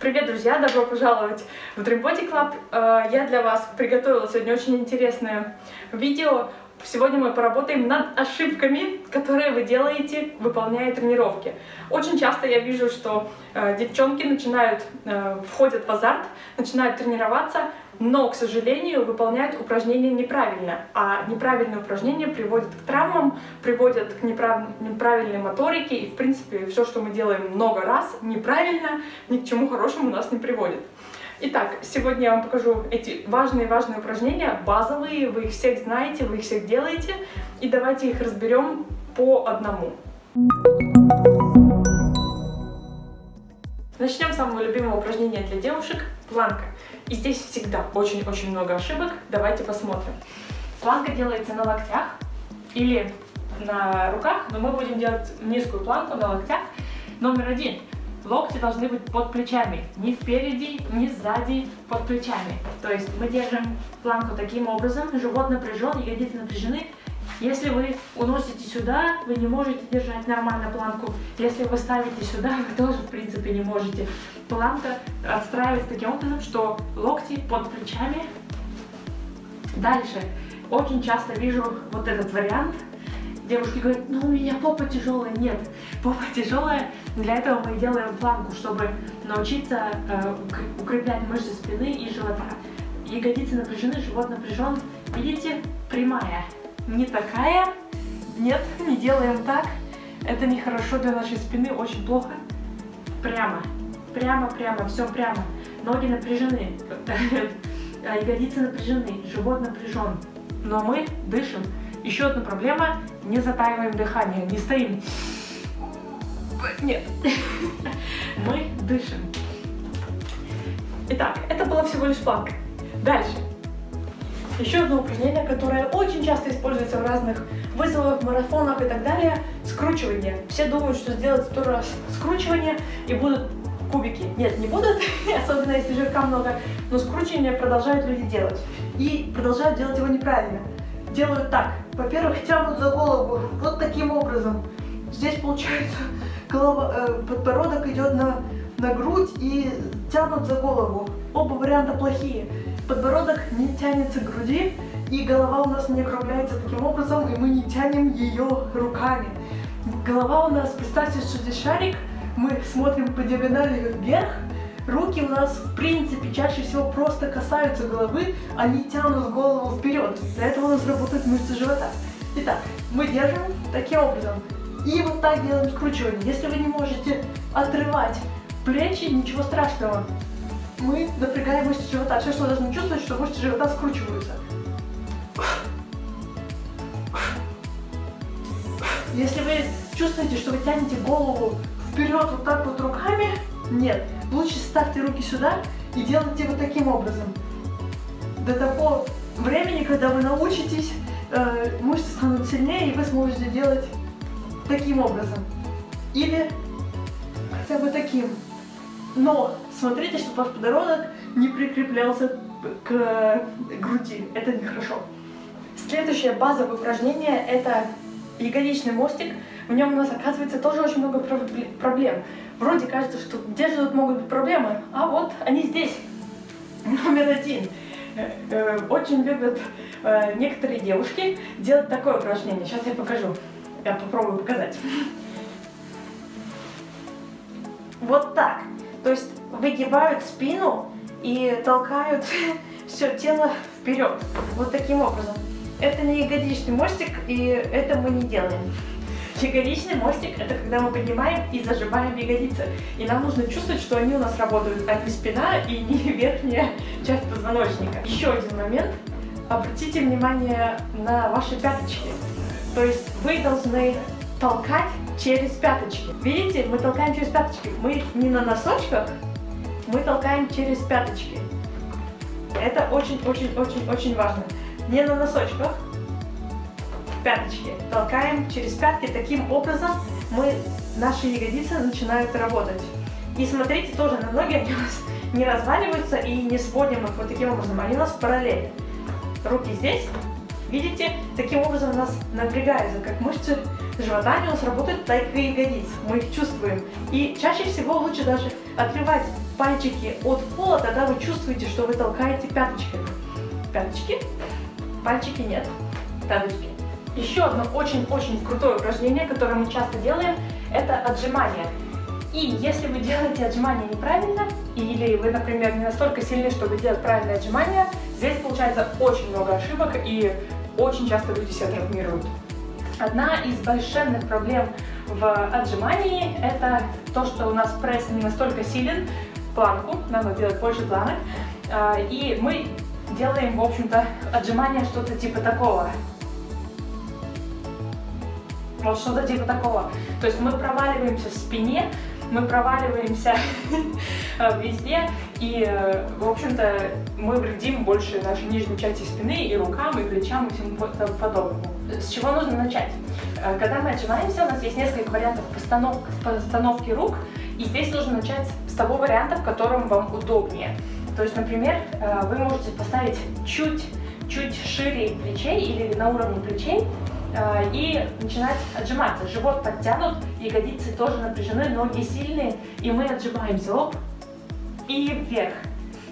Привет, друзья! Добро пожаловать в Dream Body Club. Я для вас приготовила сегодня очень интересное видео. Сегодня мы поработаем над ошибками, которые вы делаете, выполняя тренировки. Очень часто я вижу, что девчонки входят в азарт, начинают тренироваться, но, к сожалению, выполняют упражнения неправильно. А неправильные упражнения приводят к травмам, приводят к неправильной моторике. И, в принципе, все, что мы делаем много раз неправильно, ни к чему хорошему нас не приводит. Итак, сегодня я вам покажу эти важные упражнения, базовые, вы их всех знаете, вы их всех делаете, и давайте их разберем по одному. Начнем с самого любимого упражнения для девушек – планка. И здесь всегда очень-очень много ошибок, давайте посмотрим. Планка делается на локтях или на руках, но мы будем делать низкую планку на локтях. Номер один. Локти должны быть под плечами, ни впереди, ни сзади, под плечами. То есть мы держим планку таким образом, живот напряжен, ягодицы напряжены. Если вы уносите сюда, вы не можете держать нормально планку. Если вы ставите сюда, вы тоже, в принципе, не можете. Планка отстраивается таким образом, что локти под плечами. Дальше. Очень часто вижу вот этот вариант. Девушки говорят, ну у меня попа тяжелая. Нет, попа тяжелая, для этого мы делаем планку, чтобы научиться укреплять мышцы спины и живота. Ягодицы напряжены, живот напряжен. Видите, прямая. Не такая. Нет, не делаем так. Это нехорошо для нашей спины, очень плохо. Прямо. Прямо, все прямо. Ноги напряжены. Ягодицы напряжены, живот напряжен. Но мы дышим. Еще одна проблема, не затаиваем дыхание, не стоим. Нет, мы дышим. Итак, это была всего лишь планка. Дальше. Еще одно упражнение, которое очень часто используется в разных вызовах, марафонах и так далее. Скручивание. Все думают, что сделать 100 раз скручивание и будут кубики. Нет, не будут, особенно если жирка много. Но скручивание продолжают люди делать. И продолжают делать его неправильно. Делают так. Во-первых, тянут за голову вот таким образом. Здесь получается голова, подбородок идет на грудь и тянут за голову. Оба варианта плохие. Подбородок не тянется к груди, и голова у нас не округляется таким образом, и мы не тянем ее руками. Голова у нас, представьте, что здесь шарик, мы смотрим по диагонали вверх. Руки у нас, в принципе, чаще всего просто касаются головы, они тянут голову вперед. Для этого у нас работают мышцы живота. Итак, мы держим таким образом. И вот так делаем скручивание. Если вы не можете отрывать плечи, ничего страшного. Мы напрягаем мышцы живота. Все, что должны чувствовать, что мышцы живота скручиваются. Если вы чувствуете, что вы тянете голову вперед вот так вот руками, нет. Лучше ставьте руки сюда и делайте вот таким образом. До того времени, когда вы научитесь, мышцы станут сильнее, и вы сможете делать таким образом. Или хотя бы таким. Но смотрите, чтобы ваш подбородок не прикреплялся к груди. Это нехорошо. Следующее базовое упражнение – это ягодичный мостик. В нем у нас, оказывается, тоже очень много проблем. Вроде кажется, что где же тут могут быть проблемы, а вот они здесь. Номер один. Очень любят некоторые девушки делать такое упражнение. Сейчас я покажу. Я попробую показать. Вот так. То есть выгибают спину и толкают все тело вперед. Вот таким образом. Это не ягодичный мостик, и это мы не делаем. Ягодичный мостик – это когда мы поднимаем и зажимаем ягодицы. И нам нужно чувствовать, что они у нас работают, а не спина и не верхняя часть позвоночника. Еще один момент. Обратите внимание на ваши пяточки. То есть вы должны толкать через пяточки. Видите, мы толкаем через пяточки. Мы не на носочках, мы толкаем через пяточки. Это очень-очень-очень-очень важно. Не на носочках. Пяточки. Толкаем через пятки. Таким образом наши ягодицы начинают работать. И смотрите тоже на ноги, они у нас не разваливаются и не сводим их вот таким образом. Они у нас параллельно. Руки здесь. Видите? Таким образом у нас напрягаются как мышцы живота, они у нас работают, так и ягодицы. Мы их чувствуем. И чаще всего лучше даже отрывать пальчики от пола, тогда вы чувствуете, что вы толкаете пяточками. Пяточки, пальчики нет, пяточки. Еще одно очень-очень крутое упражнение, которое мы часто делаем, это отжимания. И если вы делаете отжимания неправильно, или вы, например, не настолько сильны, чтобы делать правильные отжимания, здесь получается очень много ошибок, и очень часто люди себя травмируют. Одна из больших проблем в отжимании – это то, что у нас пресс не настолько силен, планку, надо делать больше планок, и мы делаем, в общем-то, отжимания что-то типа такого. Вот что-то типа такого. То есть мы проваливаемся в спине, мы проваливаемся везде, и, в общем-то, мы вредим больше нашей нижней части спины, и рукам, и плечам, и всему подобному. С чего нужно начать? Когда мы отжимаемся, у нас есть несколько вариантов постановки рук, и здесь нужно начать с того варианта, в котором вам удобнее. То есть, например, вы можете поставить чуть шире плечей или на уровне плечей, и начинать отжиматься. Живот так тянут, ягодицы тоже напряжены, ноги сильные, и мы отжимаемся, оп, и вверх.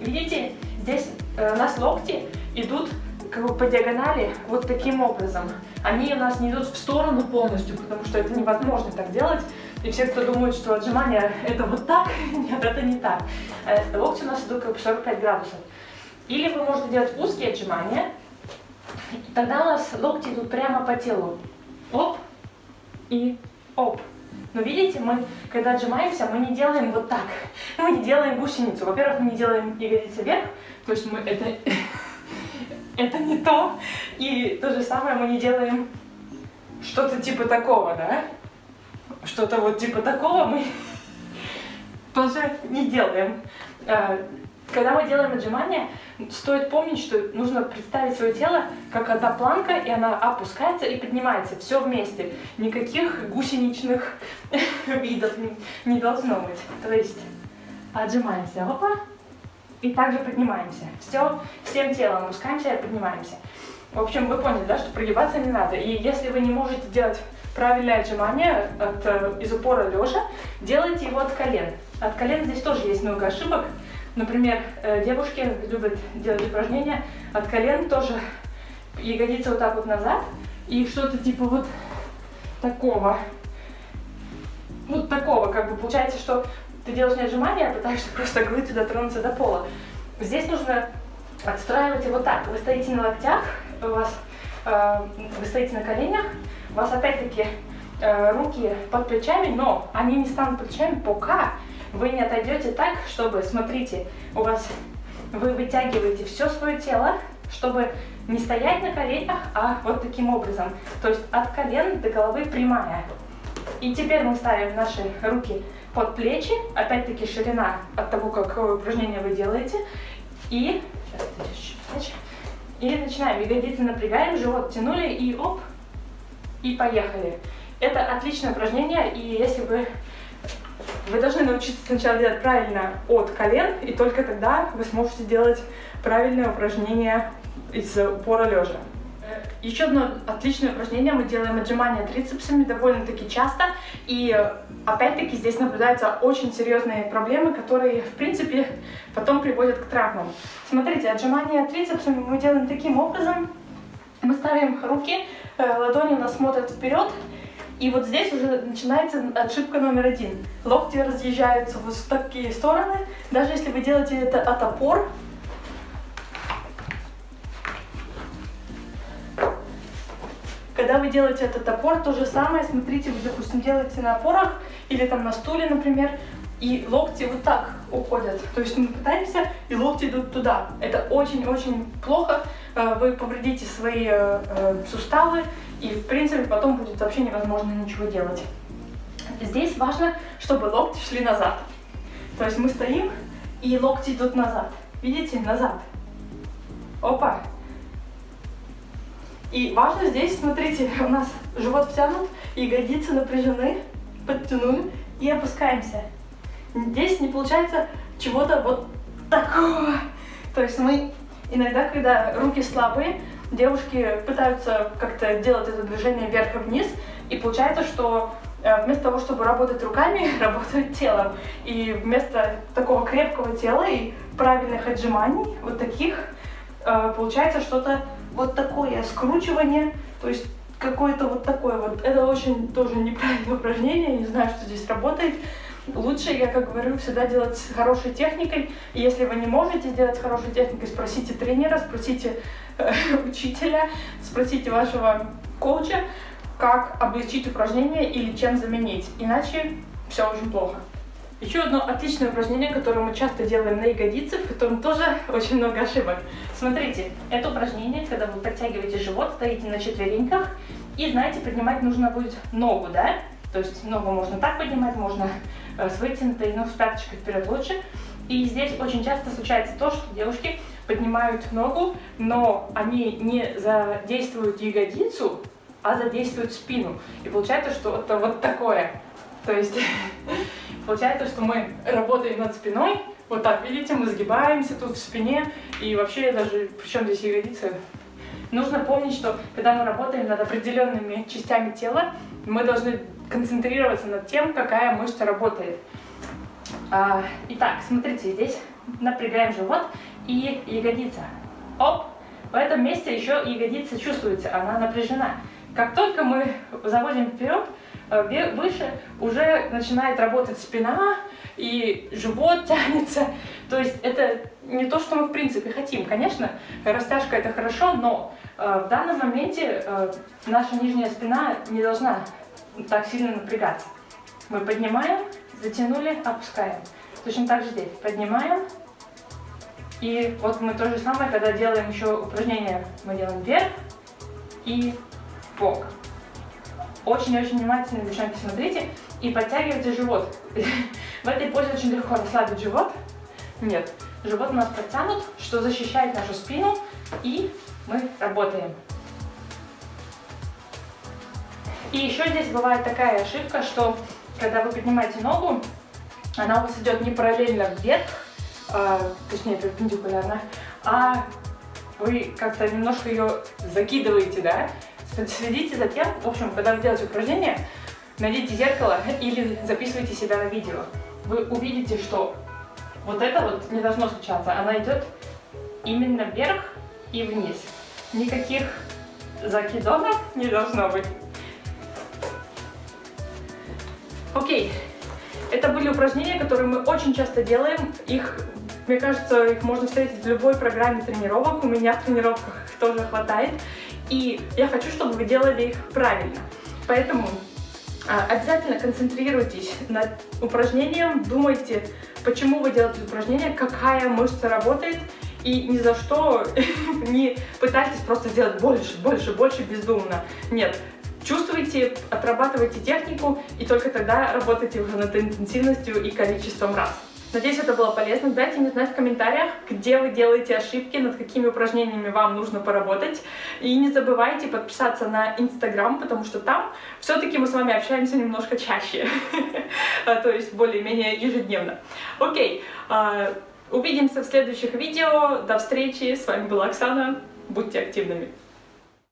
Видите, здесь у нас локти идут как бы по диагонали вот таким образом. Они у нас не идут в сторону полностью, потому что это невозможно так делать. И все, кто думает, что отжимания это вот так, нет, это не так. Локти у нас идут как бы 45 градусов. Или вы можете делать узкие отжимания, тогда у нас локти идут прямо по телу. Оп и оп. Но видите, мы, когда отжимаемся, мы не делаем вот так. Мы не делаем гусеницу. Во-первых, мы не делаем ягодицы вверх. То есть мы это не то. И то же самое мы не делаем что-то типа такого, да? Что-то вот типа такого мы тоже не делаем. Когда мы делаем отжимания, стоит помнить, что нужно представить свое тело как одна планка, и она опускается и поднимается, все вместе. Никаких гусеничных видов не должно быть. То есть отжимаемся, опа, и также поднимаемся. Все, всем телом опускаемся и поднимаемся. В общем, вы поняли, да, что прогибаться не надо. И если вы не можете делать правильное отжимание из упора лежа, делайте его от колен. От колен здесь тоже есть много ошибок. Например, девушки любят делать упражнения от колен, тоже ягодицы вот так вот назад и что-то типа вот такого. Вот такого, как бы получается, что ты делаешь не отжимания, а пытаешься просто глыбью дотронуться до пола. Здесь нужно отстраивать его так. Вы стоите на локтях, вы стоите на коленях, у вас опять-таки руки под плечами, но они не станут плечами, пока вы не отойдете так, чтобы, смотрите, у вас вы вытягиваете все свое тело, чтобы не стоять на коленях, а вот таким образом. То есть от колен до головы прямая. И теперь мы ставим наши руки под плечи, опять-таки ширина от того, какое упражнение вы делаете. И, начинаем. Ягодицы напрягаем, живот тянули и оп, и поехали. Это отличное упражнение, и если вы должны научиться сначала делать правильно от колен, и только тогда вы сможете делать правильное упражнение из упора лежа. Еще одно отличное упражнение, мы делаем отжимания трицепсами довольно-таки часто, и опять-таки здесь наблюдаются очень серьезные проблемы, которые, в принципе, потом приводят к травмам. Смотрите, отжимания трицепсами мы делаем таким образом. Мы ставим руки, ладони у нас смотрят вперед, и вот здесь уже начинается ошибка номер один. Локти разъезжаются вот в такие стороны. Даже если вы делаете это от опор, когда вы делаете этот опор, то же самое, смотрите, вы, допустим, делаете на опорах или там на стуле, например, и локти вот так уходят. То есть мы пытаемся, и локти идут туда. Это очень-очень плохо. Вы повредите свои суставы, и, в принципе, потом будет вообще невозможно ничего делать. Здесь важно, чтобы локти шли назад. То есть мы стоим, и локти идут назад. Видите? Назад. Опа! И важно здесь, смотрите, у нас живот втянут, ягодицы напряжены, подтянули и опускаемся. Здесь не получается чего-то вот такого. То есть мы иногда, когда руки слабые, девушки пытаются как-то делать это движение вверх и вниз, и получается, что вместо того, чтобы работать руками, работают телом. И вместо такого крепкого тела и правильных отжиманий, вот таких, получается что-то вот такое скручивание, то есть какое-то вот такое вот. Это очень тоже неправильное упражнение, не знаю, что здесь работает. Лучше, я как говорю, всегда делать с хорошей техникой. И если вы не можете сделать с хорошей техникой, спросите тренера, спросите учителя, спросите вашего коуча, как облегчить упражнение или чем заменить, иначе все очень плохо. Еще одно отличное упражнение, которое мы часто делаем на ягодицы, в котором тоже очень много ошибок. Смотрите, это упражнение, когда вы подтягиваете живот, стоите на четвереньках и, знаете, поднимать нужно будет ногу, да? То есть ногу можно так поднимать, можно с вытянутой, но с пяточкой вперед лучше. И здесь очень часто случается то, что девушки поднимают ногу, но они не задействуют ягодицу, а задействуют спину. И получается, что это вот такое. То есть получается, что мы работаем над спиной. Вот так, видите, мы сгибаемся тут в спине. И вообще даже, причем здесь ягодицы. Нужно помнить, что когда мы работаем над определенными частями тела, мы должны концентрироваться над тем, какая мышца работает. Итак, смотрите, здесь напрягаем живот и ягодица. Оп! В этом месте еще ягодица чувствуется, она напряжена. Как только мы заводим вперед, выше, уже начинает работать спина и живот тянется. То есть это не то, что мы в принципе хотим. Конечно, растяжка это хорошо, но в данном моменте наша нижняя спина не должна так сильно напрягаться. Мы поднимаем, затянули, опускаем. Точно так же здесь. Поднимаем. И вот мы то же самое, когда делаем еще упражнение, мы делаем вверх и бок. Очень-очень внимательно, девчонки, смотрите и подтягивайте живот. В этой позе очень легко расслабить живот. Нет, живот у нас подтянут, что защищает нашу спину, и мы работаем. И еще здесь бывает такая ошибка, что когда вы поднимаете ногу, она у вас идет не параллельно вверх, точнее перпендикулярно, а вы как-то немножко ее закидываете, да? Следите за тем, в общем, когда вы делаете упражнение, найдите зеркало или записывайте себя на видео. Вы увидите, что вот это вот не должно случаться. Она идет именно вверх и вниз. Никаких закидонов не должно быть. Окей. Это были упражнения, которые мы очень часто делаем. Мне кажется, их можно встретить в любой программе тренировок. У меня в тренировках их тоже хватает. И я хочу, чтобы вы делали их правильно. Поэтому обязательно концентрируйтесь над упражнением, думайте, почему вы делаете упражнение, какая мышца работает, и ни за что не пытайтесь просто сделать больше, больше, больше бездумно. Нет, чувствуйте, отрабатывайте технику, и только тогда работайте уже над интенсивностью и количеством раз. Надеюсь, это было полезно. Дайте мне знать в комментариях, где вы делаете ошибки, над какими упражнениями вам нужно поработать. И не забывайте подписаться на Instagram, потому что там все-таки мы с вами общаемся немножко чаще. То есть более-менее ежедневно. Окей, увидимся в следующих видео. До встречи. С вами была Оксана. Будьте активными.